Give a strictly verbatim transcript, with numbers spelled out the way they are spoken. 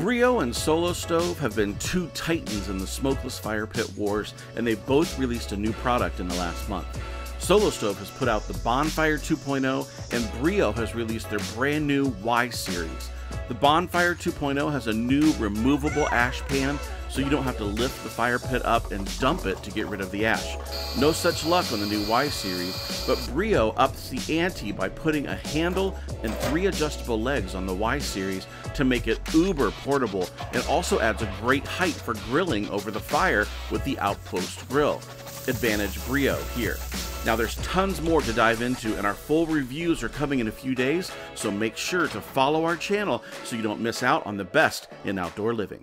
Breeo and Solo Stove have been two titans in the smokeless fire pit wars, and they both released a new product in the last month. Solo Stove has put out the Bonfire two point oh, and Breeo has released their brand new Y Series. The Bonfire two point oh has a new removable ash pan, so you don't have to lift the fire pit up and dump it to get rid of the ash. No such luck on the new Y Series, but Breeo ups the ante by putting a handle and three adjustable legs on the Y Series to make it uber portable, and also adds a great height for grilling over the fire with the Outpost Grill. Advantage Breeo here. Now, there's tons more to dive into, and our full reviews are coming in a few days, so make sure to follow our channel so you don't miss out on the best in outdoor living.